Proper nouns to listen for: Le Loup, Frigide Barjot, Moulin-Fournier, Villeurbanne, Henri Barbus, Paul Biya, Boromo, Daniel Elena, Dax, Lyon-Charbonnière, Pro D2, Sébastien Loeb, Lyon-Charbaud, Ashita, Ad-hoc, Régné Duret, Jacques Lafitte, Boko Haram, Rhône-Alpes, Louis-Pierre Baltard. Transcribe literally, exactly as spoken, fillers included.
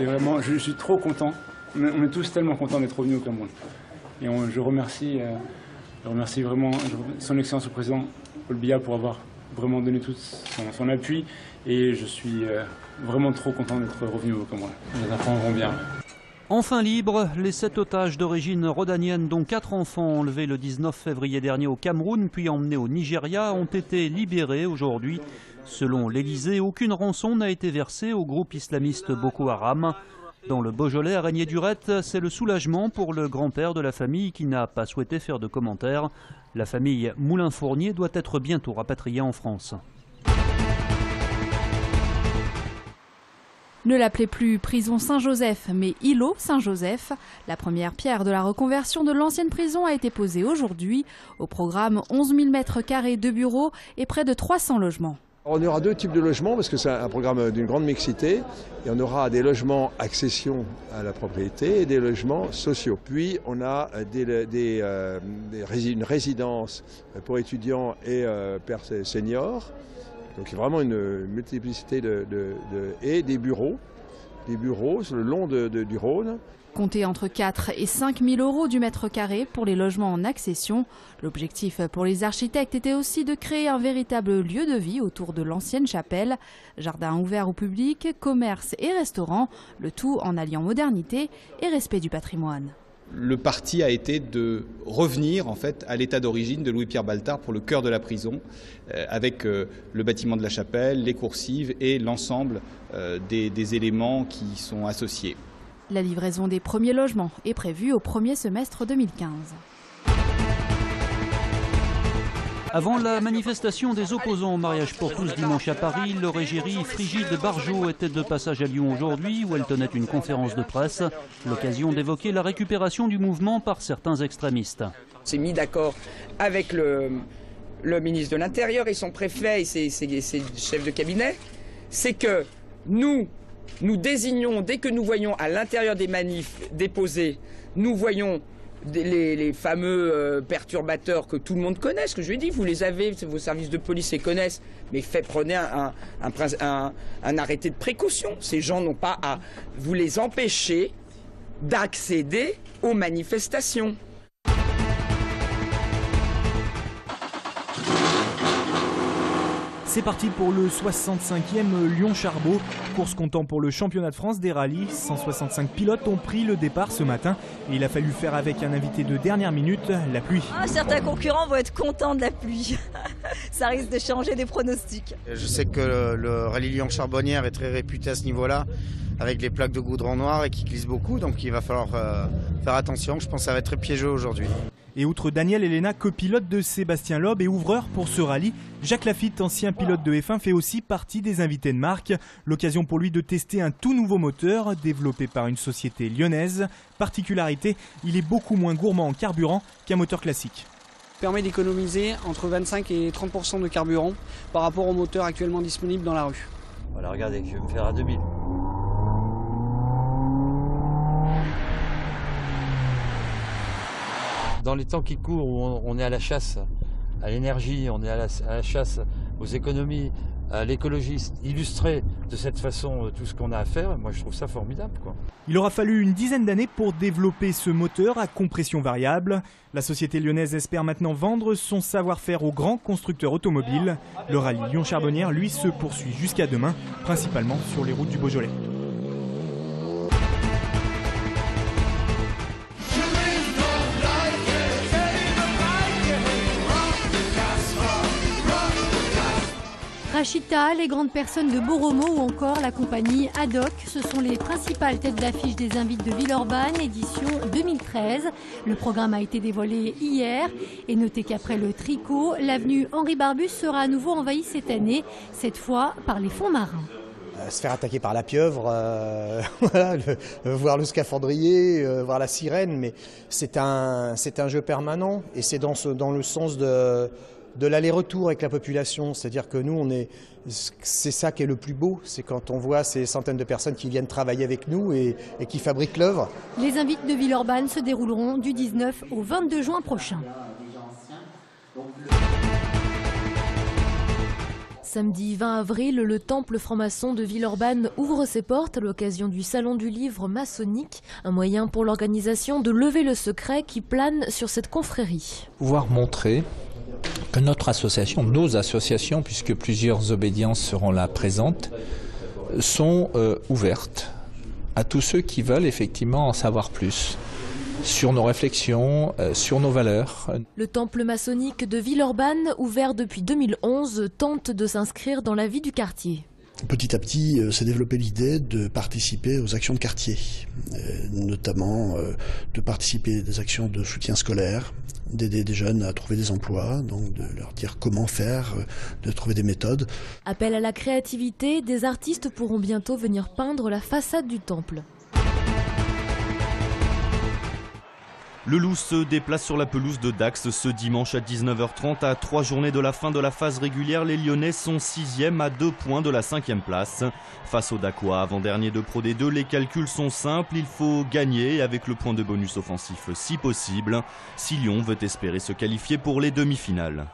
C'est vraiment, je, je suis trop content. On est, on est tous tellement contents d'être revenus au Cameroun. Et on, je, remercie, euh, je remercie vraiment je, son Excellence le Président Paul Biya pour avoir vraiment donné tout son, son appui. Et je suis euh, vraiment trop content d'être revenu au Cameroun. Les enfants vont bien. Enfin libres, les sept otages d'origine rhodanienne, dont quatre enfants enlevés le dix-neuf février dernier au Cameroun, puis emmenés au Nigeria, ont été libérés aujourd'hui. Selon l'Elysée, aucune rançon n'a été versée au groupe islamiste Boko Haram. Dans le Beaujolais, à Régné Duret, c'est le soulagement pour le grand-père de la famille qui n'a pas souhaité faire de commentaires. La famille Moulin-Fournier doit être bientôt rapatriée en France. Ne l'appelez plus prison Saint-Joseph, mais îlot Saint-Joseph. La première pierre de la reconversion de l'ancienne prison a été posée aujourd'hui. Au programme, onze mille mètres carrés de bureaux et près de trois cents logements. On aura deux types de logements, parce que c'est un programme d'une grande mixité. Et on aura des logements accession à la propriété et des logements sociaux. Puis on a des, des, euh, des, une résidence pour étudiants et euh, seniors. Donc vraiment une multiplicité de, de, de, et des bureaux, des bureaux sur le long de, de, du Rhône. Comptez entre quatre et cinq mille euros du mètre carré pour les logements en accession. L'objectif pour les architectes était aussi de créer un véritable lieu de vie autour de l'ancienne chapelle. Jardin ouvert au public, commerce et restaurant, le tout en alliant modernité et respect du patrimoine. Le parti a été de revenir en fait à l'état d'origine de Louis-Pierre Baltard pour le cœur de la prison, euh, avec euh, le bâtiment de la chapelle, les coursives et l'ensemble euh, des, des éléments qui sont associés. La livraison des premiers logements est prévue au premier semestre deux mille quinze. Avant la manifestation des opposants au mariage pour tous dimanche à Paris, leur égérie Frigide Barjot était de passage à Lyon aujourd'hui où elle tenait une conférence de presse, l'occasion d'évoquer la récupération du mouvement par certains extrémistes. On s'est mis d'accord avec le, le ministre de l'Intérieur et son préfet et ses, ses, ses chefs de cabinet, c'est que nous, nous désignons, dès que nous voyons à l'intérieur des manifs déposés, nous voyons... Les, les fameux euh, perturbateurs que tout le monde connaît, ce que je lui ai dit, vous les avez, vos services de police les connaissent, mais fait, prenez un, un, un, un arrêté de précaution. Ces gens n'ont pas à vous les empêcher d'accéder aux manifestations. C'est parti pour le soixante-cinquième Lyon-Charbaud, course comptant pour le championnat de France des rallyes. cent soixante-cinq pilotes ont pris le départ ce matin et il a fallu faire avec un invité de dernière minute, la pluie. Ah, certains concurrents vont être contents de la pluie, ça risque de changer des pronostics. Je sais que le rallye Lyon-Charbonnière est très réputé à ce niveau-là, avec les plaques de goudron noir et qui glissent beaucoup, donc il va falloir faire attention, je pense que ça va être très piégeux aujourd'hui. Et outre Daniel Elena, copilote de Sébastien Loeb et ouvreur pour ce rallye, Jacques Lafitte, ancien pilote de F un, fait aussi partie des invités de marque. L'occasion pour lui de tester un tout nouveau moteur développé par une société lyonnaise. Particularité, il est beaucoup moins gourmand en carburant qu'un moteur classique. Il permet d'économiser entre vingt-cinq et trente pour cent de carburant par rapport aux moteurs actuellement disponibles dans la rue. Voilà, regardez, je vais me faire à deux mille. Dans les temps qui courent où on est à la chasse à l'énergie, on est à la, à la chasse aux économies, à l'écologiste, illustrer de cette façon tout ce qu'on a à faire, moi je trouve ça formidable, quoi. Il aura fallu une dizaine d'années pour développer ce moteur à compression variable. La société lyonnaise espère maintenant vendre son savoir-faire aux grands constructeurs automobiles. Le rallye Lyon-Charbonnière, lui, se poursuit jusqu'à demain, principalement sur les routes du Beaujolais. Ashita, les grandes personnes de Boromo ou encore la compagnie Ad-hoc, ce sont les principales têtes d'affiche des invites de Villeurbanne, édition deux mille treize. Le programme a été dévoilé hier et notez qu'après le tricot, l'avenue Henri Barbus sera à nouveau envahie cette année, cette fois par les fonds marins. Se faire attaquer par la pieuvre, euh, voilà, le, euh, voir le scaphandrier, euh, voir la sirène, mais c'est un, c'est un jeu permanent et c'est dans, ce, dans le sens de... de l'aller-retour avec la population, c'est-à-dire que nous, on est, c'est ça qui est le plus beau, c'est quand on voit ces centaines de personnes qui viennent travailler avec nous et, et qui fabriquent l'œuvre. Les invites de Villeurbanne se dérouleront du dix-neuf au vingt-deux juin prochain. Samedi vingt avril, le temple franc-maçon de Villeurbanne ouvre ses portes à l'occasion du Salon du Livre maçonnique, un moyen pour l'organisation de lever le secret qui plane sur cette confrérie. Pouvoir montrer que notre association, nos associations, puisque plusieurs obédiences seront là présentes, sont euh, ouvertes à tous ceux qui veulent effectivement en savoir plus sur nos réflexions, euh, sur nos valeurs. Le temple maçonnique de Villeurbanne, ouvert depuis deux mille onze, tente de s'inscrire dans la vie du quartier. Petit à petit, euh, s'est développée l'idée de participer aux actions de quartier, euh, notamment euh, de participer à des actions de soutien scolaire, d'aider des jeunes à trouver des emplois, donc de leur dire comment faire, de trouver des méthodes. Appel à la créativité, des artistes pourront bientôt venir peindre la façade du temple. Le Loup se déplace sur la pelouse de Dax ce dimanche à dix-neuf heures trente. À trois journées de la fin de la phase régulière, les Lyonnais sont sixième à deux points de la cinquième place. Face aux Dacois, avant-dernier de Pro D deux, les calculs sont simples. Il faut gagner avec le point de bonus offensif si possible, si Lyon veut espérer se qualifier pour les demi-finales.